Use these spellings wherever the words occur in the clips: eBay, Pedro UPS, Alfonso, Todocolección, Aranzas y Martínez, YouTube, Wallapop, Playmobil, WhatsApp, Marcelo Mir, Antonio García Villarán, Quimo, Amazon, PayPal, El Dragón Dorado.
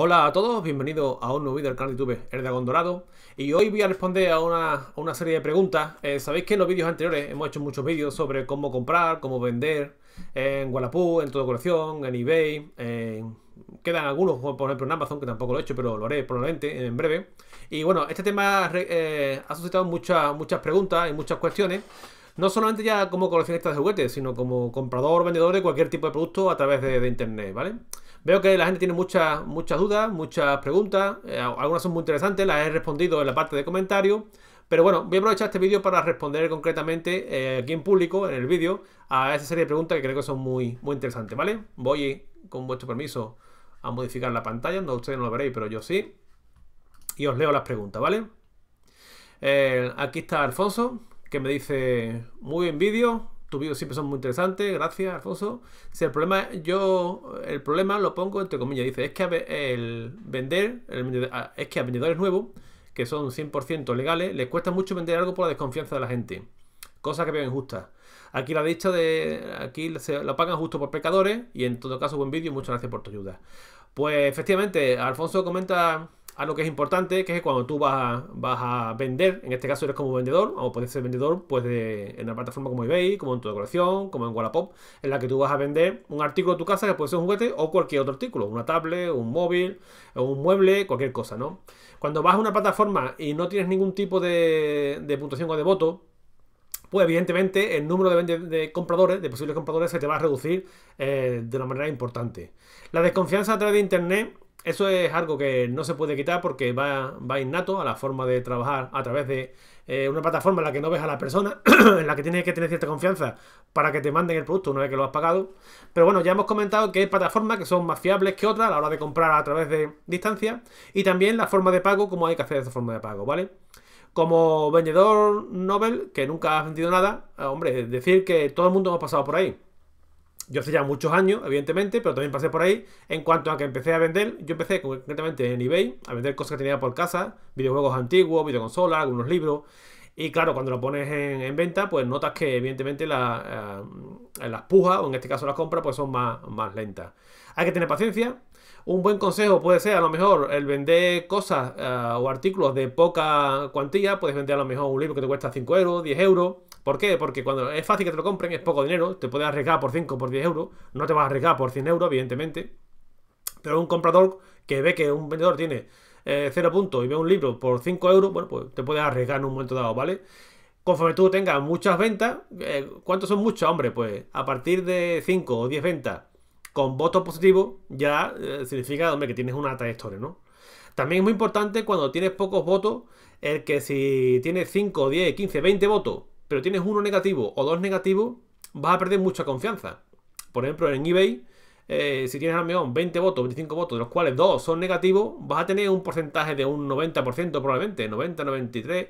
Hola a todos, bienvenidos a un nuevo vídeo del canal de YouTube El Dragón Dorado. Y hoy voy a responder a una serie de preguntas. Sabéis que en los vídeos anteriores hemos hecho muchos vídeos sobre cómo comprar, cómo vender en Wallapop, en Todocolección, en eBay. Quedan algunos, por ejemplo en Amazon, que tampoco lo he hecho, pero lo haré probablemente en breve. Y bueno, este tema ha suscitado muchas preguntas y muchas cuestiones. No solamente ya como coleccionista de juguetes, sino como comprador, vendedor de cualquier tipo de producto a través de internet, ¿vale? Veo que la gente tiene muchas dudas, muchas preguntas, algunas son muy interesantes, las he respondido en la parte de comentarios. Pero bueno, voy a aprovechar este vídeo para responder concretamente aquí en público, en el vídeo, a esa serie de preguntas que creo que son muy interesantes, ¿vale? Voy, con vuestro permiso, a modificar la pantalla, no, ustedes no lo veréis, pero yo sí. Y os leo las preguntas, ¿vale? Aquí está Alfonso, que me dice: muy bien vídeo, tus vídeos siempre son muy interesantes, gracias Alfonso. Si el problema, el problema lo pongo entre comillas, dice, es que a vendedores nuevos, que son 100% legales, les cuesta mucho vender algo por la desconfianza de la gente, cosa que veo injusta. Aquí la dicha de, aquí se lo pagan justo por pecadores. Y en todo caso, buen vídeo, muchas gracias por tu ayuda. Pues efectivamente, Alfonso comenta algo que es importante, que es que cuando tú vas a vender, en este caso eres como vendedor, o puedes ser vendedor pues en una plataforma como eBay, como en Todocolección, como en Wallapop, en la que tú vas a vender un artículo de tu casa, que puede ser un juguete o cualquier otro artículo, una tablet, un móvil, un mueble, cualquier cosa, ¿no? Cuando vas a una plataforma y no tienes ningún tipo de puntuación o de voto, pues evidentemente el número de posibles compradores, se te va a reducir de una manera importante. La desconfianza a través de internet, eso es algo que no se puede quitar porque va innato a la forma de trabajar a través de una plataforma en la que no ves a la persona, en la que tienes que tener cierta confianza para que te manden el producto una vez que lo has pagado. Pero bueno, ya hemos comentado que hay plataformas que son más fiables que otras a la hora de comprar a través de distancia, y también la forma de pago, como hay que hacer esa forma de pago, ¿vale? Como vendedor novel que nunca has vendido nada, hombre, es decir que todo el mundo hemos pasado por ahí. Yo hace ya muchos años, evidentemente, pero también pasé por ahí. En cuanto a que empecé a vender, yo empecé concretamente en eBay a vender cosas que tenía por casa, videojuegos antiguos, videoconsolas, algunos libros. Y claro, cuando lo pones en venta, pues notas que evidentemente las pujas, o en este caso las compras, pues son más lentas. Hay que tener paciencia. Un buen consejo puede ser, a lo mejor, el vender cosas o artículos de poca cuantía. Puedes vender a lo mejor un libro que te cuesta 5 euros, 10 euros. ¿Por qué? Porque cuando es fácil que te lo compren, es poco dinero. Te puedes arriesgar por 5, por 10 euros. No te vas a arriesgar por 100 euros, evidentemente. Pero un comprador que ve que un vendedor tiene 0 puntos y ve un libro por 5 euros, bueno, pues te puedes arriesgar en un momento dado, ¿vale? Conforme tú tengas muchas ventas, ¿cuántos son muchas? Hombre, pues a partir de 5 o 10 ventas con votos positivos, ya significa, hombre, que tienes una trayectoria, ¿no? También es muy importante cuando tienes pocos votos, el que si tienes 5, 10, 15, 20 votos, pero tienes uno negativo o dos negativos, vas a perder mucha confianza. Por ejemplo, en eBay, si tienes a lo mejor 20 votos, 25 votos, de los cuales 2 son negativos, vas a tener un porcentaje de un 90% probablemente, 90, 93,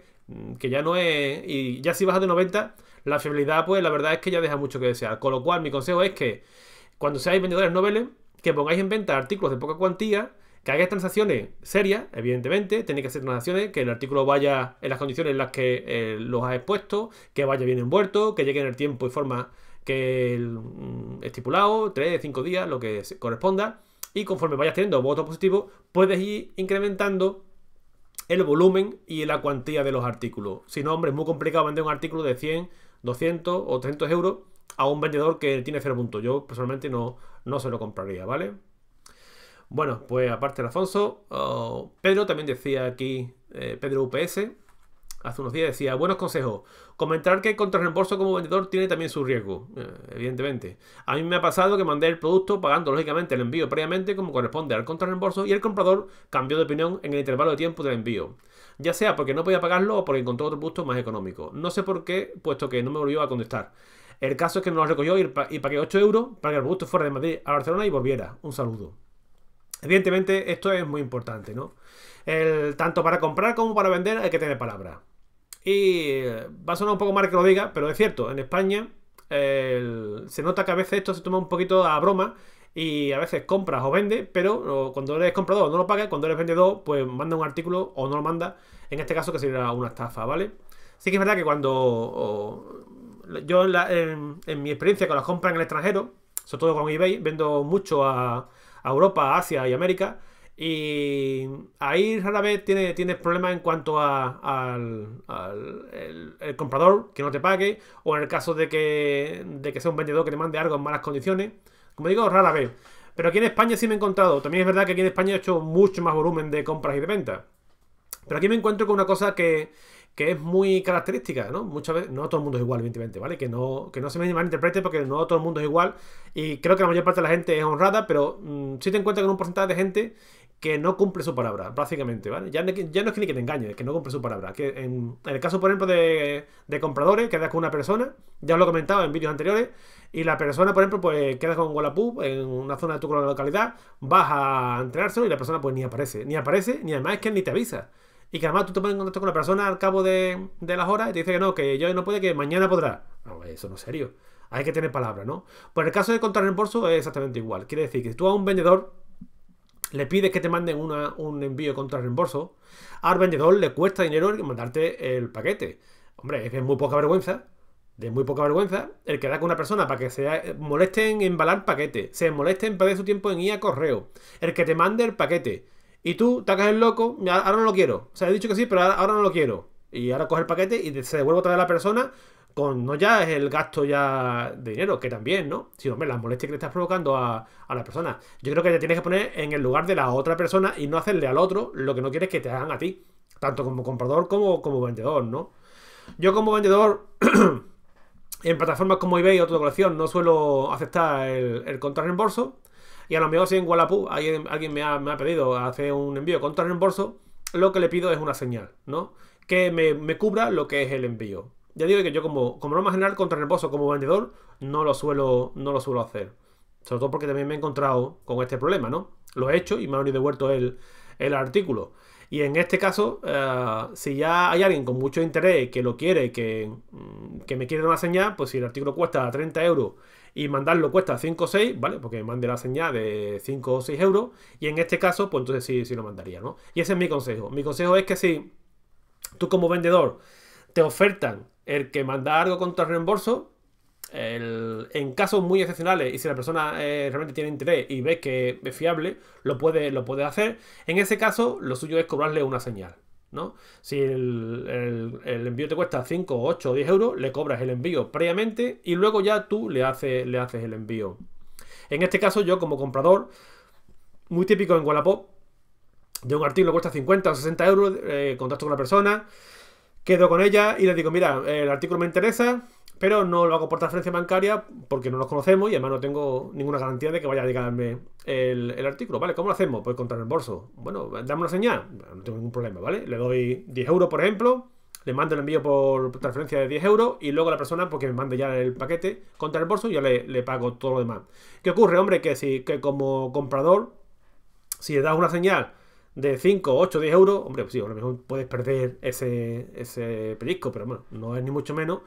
que ya no es... Y ya si bajas de 90, la fiabilidad, pues la verdad es que ya deja mucho que desear. Con lo cual, mi consejo es que cuando seáis vendedores noveles, que pongáis en venta artículos de poca cuantía, que hagáis transacciones serias, evidentemente, tenéis que hacer transacciones, que el artículo vaya en las condiciones en las que los has expuesto, que vaya bien envuelto, que llegue en el tiempo y forma que estipulado, 3, 5 días, lo que corresponda. Y conforme vayas teniendo votos positivos, puedes ir incrementando el volumen y la cuantía de los artículos. Si no, hombre, es muy complicado vender un artículo de 100, 200 o 300 euros a un vendedor que tiene 0 puntos. Yo personalmente no se lo compraría, ¿vale? Bueno, pues aparte de Alfonso, Pedro también decía aquí, Pedro UPS, hace unos días decía: buenos consejos. Comentar que el contrarreembolso como vendedor tiene también su riesgo, evidentemente. A mí me ha pasado que mandé el producto pagando lógicamente el envío previamente como corresponde al contrarreembolso, y el comprador cambió de opinión en el intervalo de tiempo del envío, ya sea porque no podía pagarlo o porque encontró otro producto más económico. No sé por qué, puesto que no me volvió a contestar. El caso es que no lo recogió y pagué 8 euros para que el producto fuera de Madrid a Barcelona y volviera. Un saludo. Evidentemente esto es muy importante, ¿no? Tanto para comprar como para vender hay que tener palabra. Y va a sonar un poco mal que lo diga, pero es cierto, en España se nota que a veces esto se toma un poquito a broma, y a veces compras o vendes, pero cuando eres comprador no lo pagas, cuando eres vendedor pues manda un artículo o no lo manda, en este caso que sería una estafa, ¿vale? Sí que es verdad que cuando... yo en mi experiencia con las compras en el extranjero, sobre todo con eBay, vendo mucho a Europa, Asia y América, Y ahí rara vez tienes problemas en cuanto al comprador que no te pague, o en el caso de que sea un vendedor que te mande algo en malas condiciones. Como digo, rara vez. Pero aquí en España sí me he encontrado. También es verdad que aquí en España he hecho mucho más volumen de compras y de ventas. Pero aquí me encuentro con una cosa que es muy característica, ¿no? Muchas veces, no todo el mundo es igual, evidentemente, ¿vale? Que no se me malinterprete, porque no todo el mundo es igual. Y creo que la mayor parte de la gente es honrada, pero sí te encuentras con un porcentaje de gente que no cumple su palabra, básicamente, ¿vale? Ya no es que ni que te engañe, que no cumple su palabra. Que en el caso, por ejemplo, de compradores, quedas con una persona, ya os lo he comentado en vídeos anteriores, y la persona, por ejemplo, pues quedas con Wallapop en una zona de tu localidad, vas a entregárselo y la persona pues ni aparece, ni además es que ni te avisa. Y que además tú te pones en contacto con la persona al cabo de las horas y te dice que no, que yo no puedo, que mañana podrá. No, eso no es serio. Hay que tener palabra, ¿no? Pues en el caso de contrarreembolso es exactamente igual. Quiere decir que si tú a un vendedor le pides que te manden un envío contrarreembolso, al vendedor le cuesta dinero mandarte el paquete. Hombre, es muy poca vergüenza. De muy poca vergüenza el quedar con una persona para que se moleste en embalar paquete, se moleste en perder su tiempo en ir a correo, el que te mande el paquete. Y tú te hagas el loco, ahora no lo quiero. O sea, he dicho que sí, pero ahora no lo quiero. Y ahora coge el paquete y se devuelve otra vez a la persona con, no ya es el gasto ya de dinero, que también, ¿no? Sino, hombre, las molestias que le estás provocando a la persona. Yo creo que te tienes que poner en el lugar de la otra persona y no hacerle al otro lo que no quieres que te hagan a ti. Tanto como comprador como vendedor, ¿no? Yo como vendedor... en plataformas como eBay o Todocolección no suelo aceptar el contrarreembolso. Y a lo mejor si en Wallapop alguien me ha pedido hacer un envío contrarreembolso, lo que le pido es una señal, ¿no? Que me cubra lo que es el envío. Ya digo que yo como norma general, contrarreembolso como vendedor no lo suelo hacer. Sobre todo porque también me he encontrado con este problema, ¿no? Lo he hecho y me ha venido devuelto el artículo. Y en este caso, si ya hay alguien con mucho interés que lo quiere, que me quiere dar una señal, pues si el artículo cuesta 30 euros y mandarlo cuesta 5 o 6, ¿vale? Porque me mande la señal de 5 o 6 euros. Y en este caso, pues entonces sí lo mandaría, ¿no? Y ese es mi consejo. Mi consejo es que si tú como vendedor te ofertan el que manda algo contra reembolso, en casos muy excepcionales y si la persona realmente tiene interés y ves que es fiable, lo puede hacer. En ese caso lo suyo es cobrarle una señal, ¿no? Si el envío te cuesta 5, 8 o 10 euros, le cobras el envío previamente y luego ya tú le haces el envío. En este caso yo como comprador, muy típico en Wallapop, de un artículo cuesta 50 o 60 euros, contacto con la persona, quedo con ella y le digo, mira, el artículo me interesa, pero no lo hago por transferencia bancaria porque no nos conocemos y además no tengo ninguna garantía de que vaya a llegarme el artículo, ¿vale? ¿Cómo lo hacemos? Pues contra el bolso. Bueno, dame una señal. No tengo ningún problema, ¿vale? Le doy 10 euros, por ejemplo, le mando el envío por transferencia de 10 euros y luego la persona, porque me mande ya el paquete contra el bolso, y yo le pago todo lo demás. ¿Qué ocurre, hombre? Que como comprador, si le das una señal de 5, 8, 10 euros, hombre, pues sí, a lo mejor puedes perder ese pellizco, pero bueno, no es ni mucho menos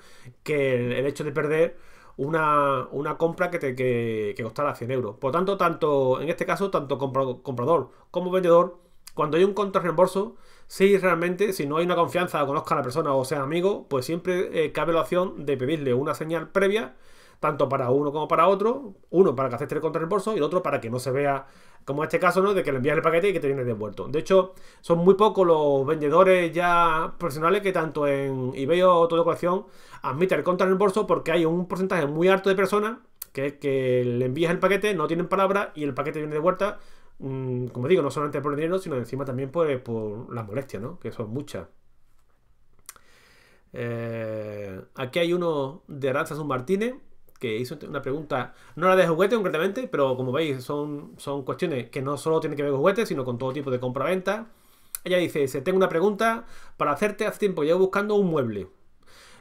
que el hecho de perder una compra que costara 100 euros. Por lo tanto, en este caso, tanto comprador como vendedor, cuando hay un contrarreembolso, si realmente, si no hay una confianza o conozca a la persona o sea amigo, pues siempre cabe la opción de pedirle una señal previa, tanto para uno como para otro, uno para que acepte el contrarreembolso y el otro para que no se vea, como en este caso, ¿no? De que le envías el paquete y que te viene devuelto. De hecho, son muy pocos los vendedores ya profesionales que tanto en eBay o Todocolección admiten el contrarreembolso, porque hay un porcentaje muy alto de personas que le envías el paquete, no tienen palabra y el paquete viene de vuelta, como digo, no solamente por el dinero, sino encima también por las molestias, ¿no? Que son muchas. Aquí hay uno de Aranzas y Martínez, que hizo una pregunta, no era de juguete concretamente, pero como veis son cuestiones que no solo tienen que ver con juguetes, sino con todo tipo de compra-venta. Ella dice, tengo una pregunta para hacerte, hace tiempo llevo buscando un mueble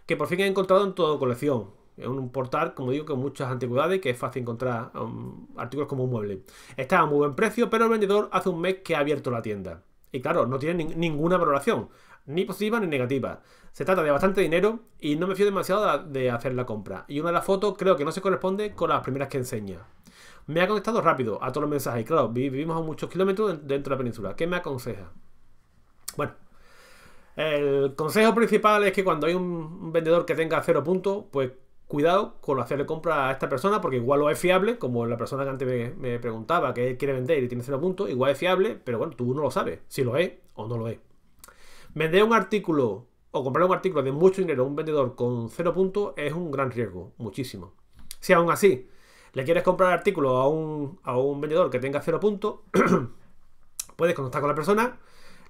que por fin he encontrado en Todocolección. Es un portal, como digo, con muchas antigüedades, que es fácil encontrar artículos como un mueble. Está a muy buen precio, pero el vendedor hace un mes que ha abierto la tienda. Y claro, no tiene ninguna valoración, ni positiva ni negativa. Se trata de bastante dinero y no me fío demasiado de hacer la compra. Y una de las fotos creo que no se corresponde con las primeras que enseña. Me ha contestado rápido a todos los mensajes. Claro, vivimos a muchos kilómetros dentro de la península. ¿Qué me aconseja? Bueno, el consejo principal es que cuando hay un vendedor que tenga 0 puntos, pues cuidado con hacerle compra a esta persona, porque igual lo es fiable, como la persona que antes me preguntaba que quiere vender y tiene 0 puntos, igual es fiable, pero bueno, tú no lo sabes si lo es o no lo es. Vender un artículo o comprar un artículo de mucho dinero a un vendedor con 0 puntos es un gran riesgo, muchísimo. Si aún así le quieres comprar artículos a un vendedor que tenga 0 puntos, puedes contactar con la persona,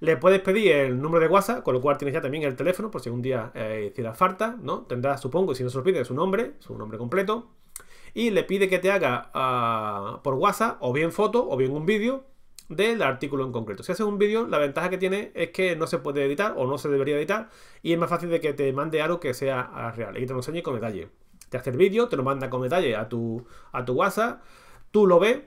le puedes pedir el número de WhatsApp, con lo cual tienes ya también el teléfono, por si un día hiciera falta, ¿no? Tendrás, supongo, y si no se lo pide, su nombre completo, y le pide que te haga por WhatsApp o bien foto o bien un vídeo del artículo en concreto. Si haces un vídeo, la ventaja que tiene es que no se puede editar o no se debería editar, y es más fácil de que te mande algo que sea real y que te lo enseñe con detalle. Te hace el vídeo, te lo manda con detalle a tu WhatsApp, tú lo ves,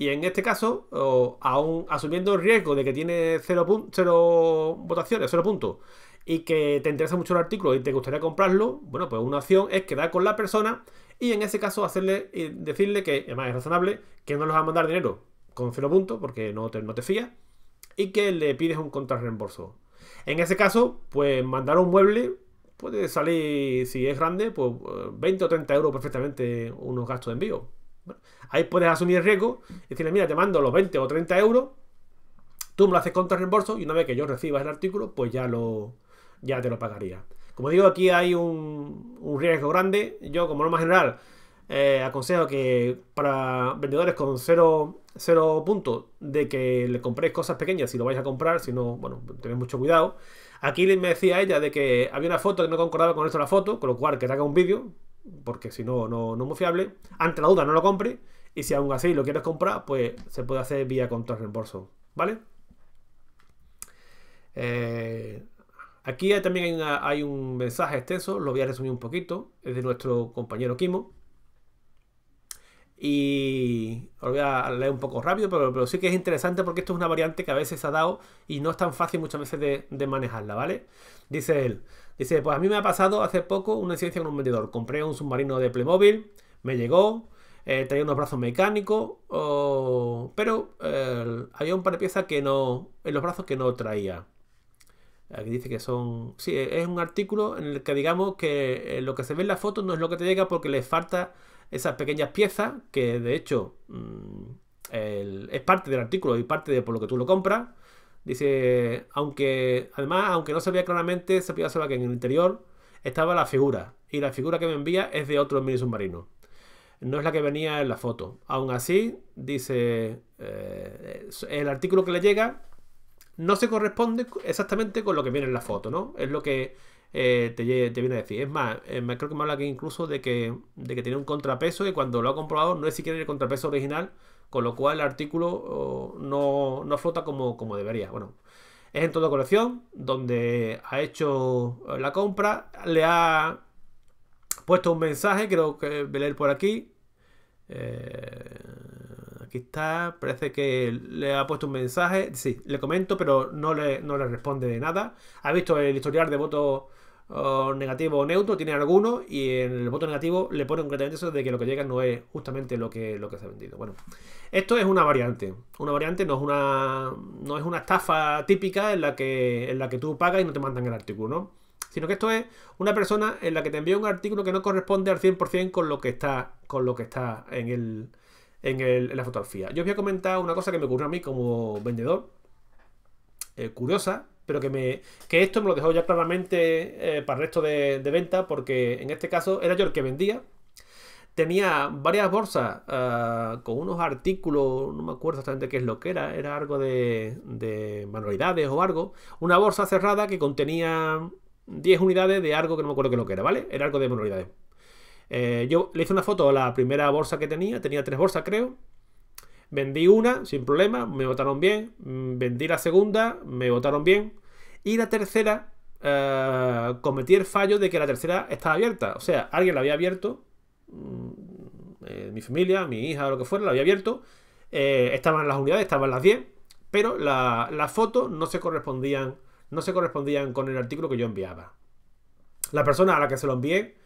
y en este caso, aún asumiendo el riesgo de que tiene 0 votaciones, 0 puntos, y que te interesa mucho el artículo y te gustaría comprarlo, bueno, pues una opción es quedar con la persona y en ese caso decirle que, además es razonable, que no les va a mandar dinero con 0 puntos porque no te fías, y que le pides un contrarreembolso. En ese caso, pues mandar un mueble puede salir, si es grande, pues 20 o 30 euros perfectamente unos gastos de envío. Bueno, ahí puedes asumir el riesgo y decirle, mira, te mando los 20 o 30 euros, tú me lo haces contra reembolso y una vez que yo reciba el artículo, pues ya te lo pagaría. Como digo, aquí hay un riesgo grande. Yo, como norma general, aconsejo que para vendedores con 0 puntos, de que le compréis cosas pequeñas si lo vais a comprar, si no, bueno, tened mucho cuidado. Aquí me decía ella de que había una foto que no concordaba con esto la foto, con lo cual que te haga un vídeo, porque si no, no es muy fiable. Ante la duda no lo compre, y si aún así lo quieres comprar, pues se puede hacer vía contrarreembolso, ¿vale? Aquí también hay un mensaje extenso, lo voy a resumir un poquito, es de nuestro compañero Quimo. Y os voy a leer un poco rápido, pero sí que es interesante porque esto es una variante que a veces ha dado y no es tan fácil muchas veces de manejarla, ¿vale? Dice él, dice, pues a mí me ha pasado hace poco una incidencia con un vendedor. Compré un submarino de Playmobil, me llegó, traía unos brazos mecánicos, pero había un par de piezas que no, en los brazos que no traía. Aquí dice que son... Sí, es un artículo en el que digamos que lo que se ve en la foto no es lo que te llega porque les falta esas pequeñas piezas que de hecho es parte del artículo y parte de por lo que tú lo compras. Dice, aunque no se veía claramente, se podía observar que en el interior estaba la figura y la figura que me envía es de otro mini submarino, no es la que venía en la foto. Aún así, dice, el artículo que le llega no se corresponde exactamente con lo que viene en la foto, ¿no? Es lo que te viene a decir. Es más, creo que me habla aquí incluso de que tiene un contrapeso y cuando lo ha comprobado no es siquiera el contrapeso original, con lo cual el artículo no flota como debería. Bueno, es en Todocolección donde ha hecho la compra, le ha puesto un mensaje, creo que voy a leer por aquí. Aquí está, parece que le ha puesto un mensaje, sí, le comento, pero no le responde de nada. Ha visto el historial de votos negativo o neutro, tiene alguno, y en el voto negativo le pone concretamente eso de que lo que llega no es justamente lo que se ha vendido. Bueno, esto es una variante, no es una estafa típica en la que tú pagas y no te mandan el artículo, ¿no? Sino que esto es una persona en la que te envía un artículo que no corresponde al 100% con lo que está en la fotografía. Yo os voy a comentar una cosa que me ocurrió a mí como vendedor, curiosa, pero que esto me lo dejó ya claramente para el resto de venta, porque en este caso era yo el que vendía. Tenía varias bolsas con unos artículos, no me acuerdo exactamente qué es lo que era algo de manualidades o algo, una bolsa cerrada que contenía 10 unidades de algo que no me acuerdo qué es lo que era, ¿vale? Era algo de manualidades. Yo le hice una foto a la primera bolsa que tenía 3 bolsas creo, vendí una sin problema, me votaron bien, vendí la segunda, me votaron bien, y la tercera cometí el fallo de que la tercera estaba abierta, o sea, alguien la había abierto, mi familia, mi hija o lo que fuera, la había abierto, estaban las unidades, estaban las 10, pero las fotos no se correspondían con el artículo que yo enviaba. La persona a la que se lo envié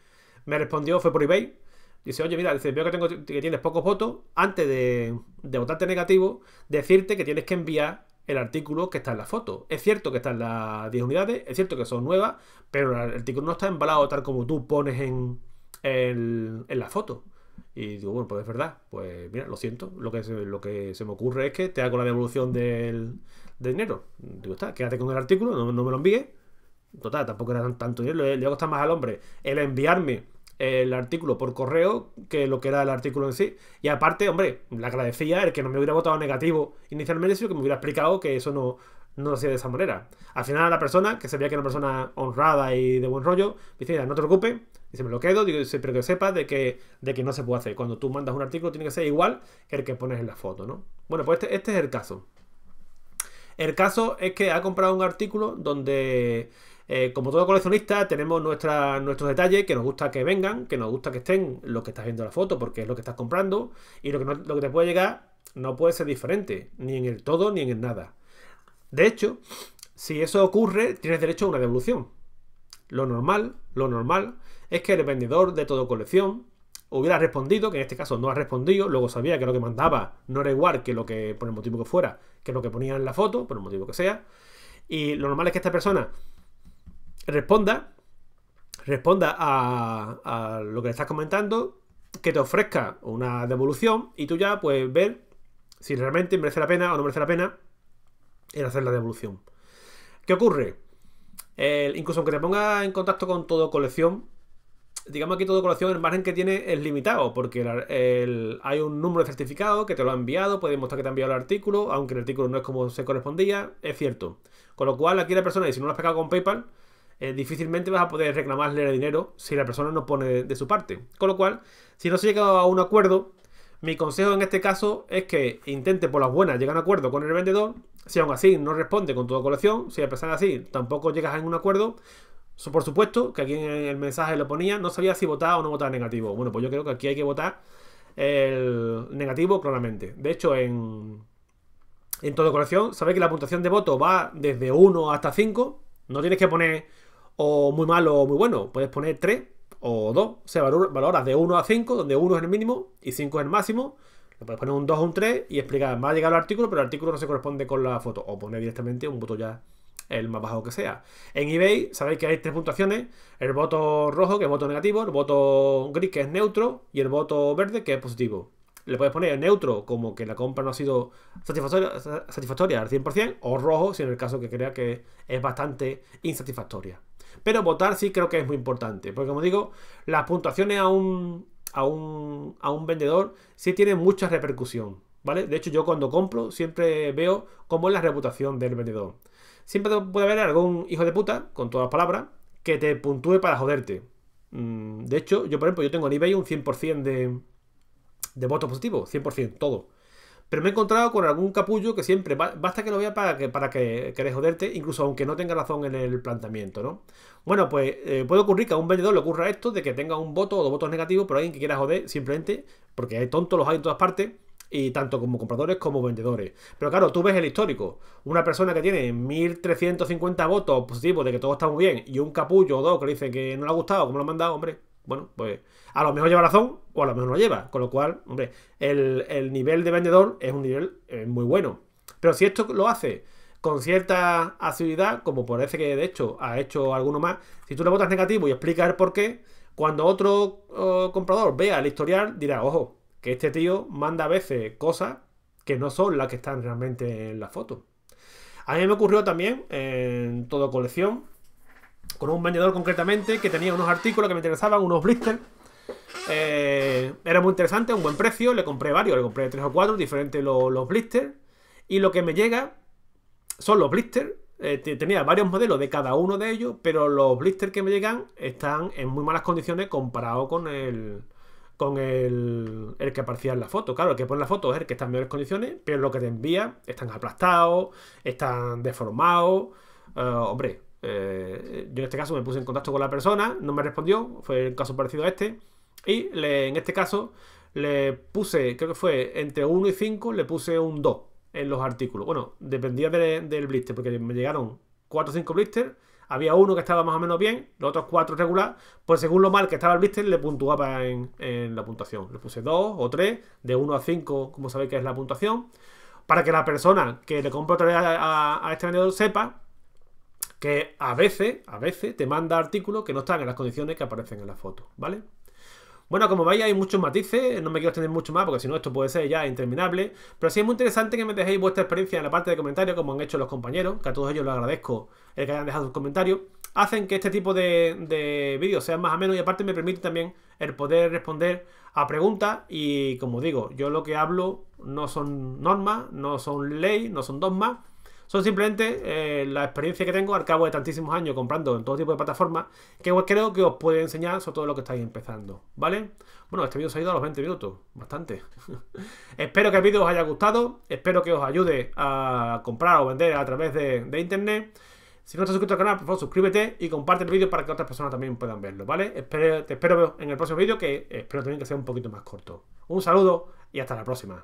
me respondió, fue por eBay. Dice, oye, mira, dice, veo que tienes pocos votos. Antes de votarte negativo, decirte que tienes que enviar el artículo que está en la foto. Es cierto que están las 10 unidades, es cierto que son nuevas, pero el artículo no está embalado tal como tú pones en, en la foto. Y digo, bueno, pues es verdad, pues mira, lo siento, lo que se me ocurre es que te hago la devolución del dinero. Digo, está, quédate con el artículo, no me lo envíes. Total, tampoco era tanto dinero, le costaba más al hombre el enviarme el artículo por correo que lo que era el artículo en sí. Y aparte, hombre, le agradecía el que no me hubiera votado negativo inicialmente, sino que me hubiera explicado que eso no lo hacía de esa manera. Al final la persona, que se veía que era una persona honrada y de buen rollo, me dice, no te preocupes, dice, me lo quedo, digo, pero que sepas de que no se puede hacer. Cuando tú mandas un artículo tiene que ser igual que el que pones en la foto, ¿no? Bueno, pues este es el caso. El caso es que ha comprado un artículo donde, como todo coleccionista, tenemos nuestros detalles que nos gusta que vengan, que nos gusta que estén lo que estás viendo en la foto, porque es lo que estás comprando, y lo que te puede llegar no puede ser diferente, ni en el todo ni en el nada. De hecho, si eso ocurre, tienes derecho a una devolución. Lo normal es que el vendedor de Todocolección hubiera respondido, que en este caso no ha respondido, luego sabía que lo que mandaba no era igual que lo que, por el motivo que fuera, que lo que ponía en la foto, por el motivo que sea. Y lo normal es que esta persona responda a lo que le estás comentando, que te ofrezca una devolución y tú ya pues ver si realmente merece la pena o no merece la pena en hacer la devolución. ¿Qué ocurre? Incluso aunque te ponga en contacto con Todocolección, digamos aquí Todocolección, el margen que tiene es limitado, porque hay un número de certificado que te lo ha enviado, puede mostrar que te ha enviado el artículo, aunque el artículo no es como se correspondía, es cierto. Con lo cual aquí la persona, y si no lo has pagado con PayPal, difícilmente vas a poder reclamarle el dinero si la persona no pone de su parte. Con lo cual, si no se llega a un acuerdo, mi consejo en este caso es que intente por las buenas llegar a un acuerdo con el vendedor. Si aún así no responde con Todocolección, si a pesar de así tampoco llegas a un acuerdo, por supuesto que aquí en el mensaje lo ponía, no sabía si votaba o no votaba negativo. Bueno, pues yo creo que aquí hay que votar el negativo claramente. De hecho, en Todocolección, sabéis que la puntuación de voto va desde 1 hasta 5. No tienes que poner o muy malo o muy bueno, puedes poner 3 o 2. O sea, valoras de 1 a 5, donde 1 es el mínimo y 5 es el máximo. Le puedes poner un 2 o un 3 y explicar, va a llegar el artículo, pero el artículo no se corresponde con la foto. O poner directamente un voto ya el más bajo que sea. En eBay sabéis que hay 3 puntuaciones. El voto rojo, que es voto negativo, el voto gris, que es neutro, y el voto verde, que es positivo. Le puedes poner neutro como que la compra no ha sido satisfactoria al 100%, o rojo si en el caso que crea que es bastante insatisfactoria. Pero votar sí creo que es muy importante, porque como digo, las puntuaciones a un vendedor sí tienen mucha repercusión, ¿vale? De hecho, yo cuando compro siempre veo cómo es la reputación del vendedor. Siempre puede haber algún hijo de puta, con todas las palabras, que te puntúe para joderte. De hecho, yo por ejemplo, yo tengo en eBay un 100% de votos positivos, 100%, todo. Pero me he encontrado con algún capullo que siempre, basta que lo vea para que querés joderte, incluso aunque no tenga razón en el planteamiento, ¿no? Bueno, pues puede ocurrir que a un vendedor le ocurra esto, de que tenga un voto o 2 votos negativos, pero alguien que quiera joder simplemente, porque hay tontos, los hay en todas partes, y tanto como compradores como vendedores. Pero claro, tú ves el histórico. Una persona que tiene 1350 votos positivos de que todo está muy bien y un capullo o 2 que le dice que no le ha gustado, como lo han mandado, hombre, bueno, pues a lo mejor lleva razón o a lo mejor no lleva. Con lo cual, hombre, el nivel de vendedor es un nivel muy bueno. Pero si esto lo hace con cierta asiduidad, como parece que de hecho ha hecho alguno más, si tú le votas negativo y explicas el por qué, cuando otro comprador vea el historial dirá, ojo, que este tío manda a veces cosas que no son las que están realmente en la foto. A mí me ocurrió también en Todocolección, con un vendedor concretamente, que tenía unos artículos que me interesaban, unos blisters. Era muy interesante, un buen precio, le compré varios, le compré 3 o 4, diferentes los blisters. Y lo que me llega son los blisters. Tenía varios modelos de cada uno de ellos, pero los blisters que me llegan están en muy malas condiciones comparado con el que aparecía en la foto. Claro, el que pone la foto es el que está en mejores condiciones, pero lo que te envía están aplastados, están deformados. Yo en este caso me puse en contacto con la persona, no me respondió, fue un caso parecido a este, y en este caso le puse, creo que fue entre 1 y 5, le puse un 2 en los artículos. Bueno, dependía del blister, porque me llegaron 4 o 5 blisters. Había uno que estaba más o menos bien, los otros 4 regular, pues según lo mal que estaba el blister le puntuaba en la puntuación. Le puse 2 o 3, de 1 a 5, como sabéis que es la puntuación, para que la persona que le compra otra vez a este vendedor sepa que a veces te manda artículos que no están en las condiciones que aparecen en la foto, ¿vale? Bueno, como veis hay muchos matices, no me quiero extender mucho más porque si no esto puede ser ya interminable, pero sí es muy interesante que me dejéis vuestra experiencia en la parte de comentarios, como han hecho los compañeros, que a todos ellos les agradezco el que hayan dejado sus comentarios. Hacen que este tipo de vídeos sean más amenos y aparte me permite también el poder responder a preguntas. Y como digo, yo lo que hablo no son normas, no son ley, no son dogmas, son simplemente la experiencia que tengo al cabo de tantísimos años comprando en todo tipo de plataformas, que creo que os puede enseñar sobre todo lo que estáis empezando, ¿vale? Bueno, este vídeo se ha ido a los 20 minutos, bastante. Espero que el vídeo os haya gustado, espero que os ayude a comprar o vender a través de internet. Si no estás suscrito al canal, por favor, suscríbete y comparte el vídeo para que otras personas también puedan verlo, ¿vale? Te espero en el próximo vídeo, que espero también que sea un poquito más corto. Un saludo y hasta la próxima.